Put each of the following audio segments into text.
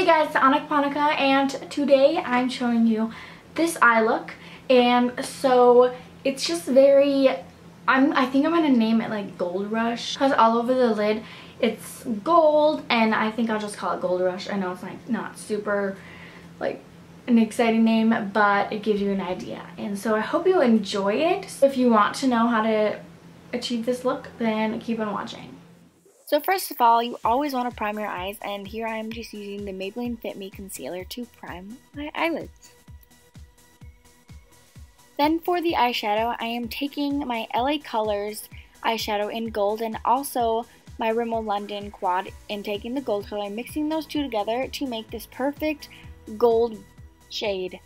Hey guys, it's Anik Panika, and today I'm showing you this eye look. And so it's just very, I think I'm going to name it like Gold Rush, because all over the lid it's gold, and I think I'll just call it Gold Rush. I know it's like not super like an exciting name, but it gives you an idea. And so I hope you enjoy it. So if you want to know how to achieve this look, then keep on watching. So first of all, you always want to prime your eyes, and here I am just using the Maybelline Fit Me Concealer to prime my eyelids. Then for the eyeshadow, I am taking my LA Colors eyeshadow in gold and also my Rimmel London quad and taking the gold color and mixing those two together to make this perfect gold shade.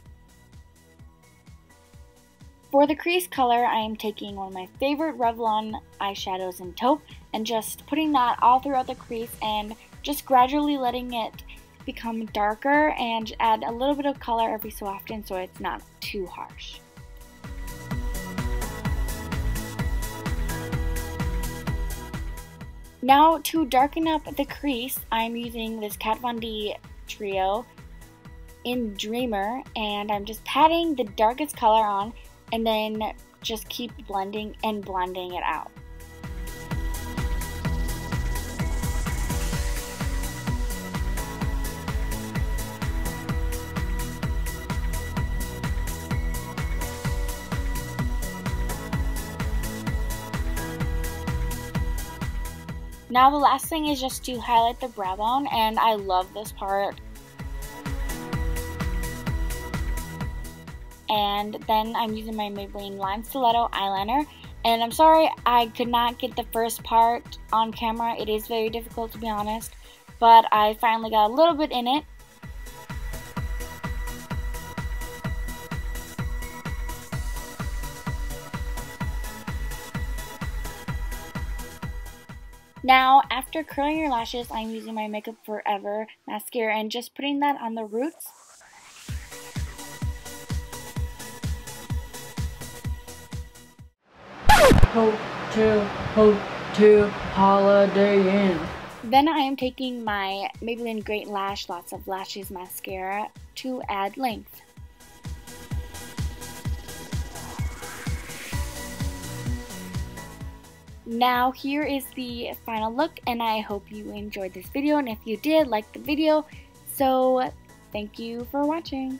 For the crease color, I am taking one of my favorite Revlon eyeshadows in taupe and just putting that all throughout the crease and just gradually letting it become darker and add a little bit of color every so often so it's not too harsh. Now to darken up the crease, I'm using this Kat Von D Trio in Dreamer, and I'm just patting the darkest color on and then just keep blending and blending it out. Now the last thing is just to highlight the brow bone, and I love this part. And then I'm using my Maybelline Lime Stiletto eyeliner. And I'm sorry I could not get the first part on camera. It is very difficult, to be honest. But I finally got a little bit in it. Now, after curling your lashes, I'm using my Makeup Forever mascara and just putting that on the roots. Hotel, Holiday Inn. Then I am taking my Maybelline Great Lash Lots of Lashes mascara to add length. Now here is the final look, and I hope you enjoyed this video, and if you did, like the video. So thank you for watching.